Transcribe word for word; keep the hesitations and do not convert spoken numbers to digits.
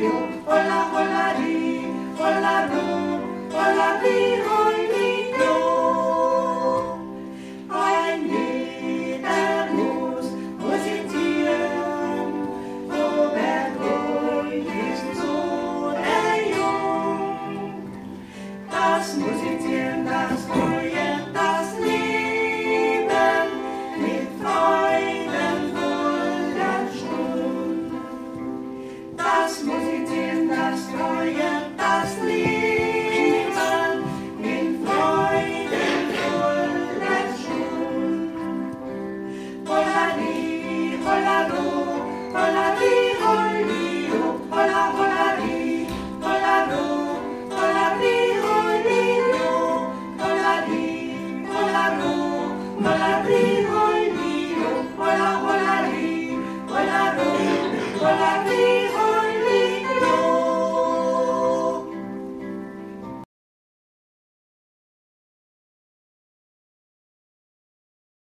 Liviu, hola, hola, ri, hola, ru, hola, ri, hoi, li, do. Ein Lieder muss musizieren, aber Gold ist so der Jung. Das Musizieren, das Freuen, das Leben mit freudenvollen Stunden. Das Musizieren, das Freuen, das Leben. Hola, hola, ri, hola, ro, hola, ri.